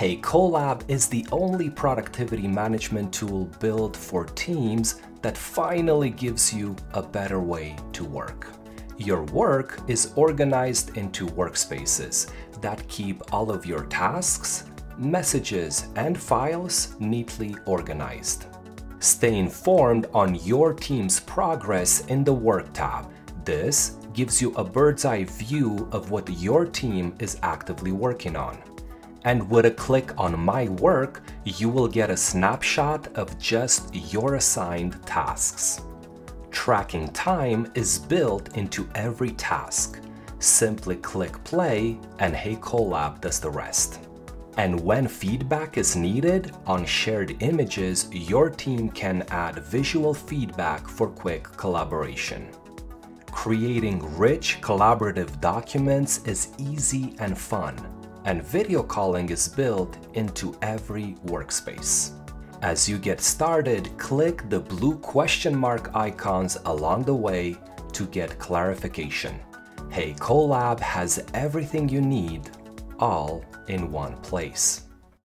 Heycollab is the only productivity management tool built for teams that finally gives you a better way to work. Your work is organized into workspaces that keep all of your tasks, messages, and files neatly organized. Stay informed on your team's progress in the Work tab. This gives you a bird's-eye view of what your team is actively working on. And with a click on My Work, you will get a snapshot of just your assigned tasks. Tracking time is built into every task. Simply click play and Heycollab does the rest. And when feedback is needed on shared images, your team can add visual feedback for quick collaboration. Creating rich collaborative documents is easy and fun. And video calling is built into every workspace. As you get started, click the blue question mark icons along the way to get clarification. Heycollab has everything you need, all in one place.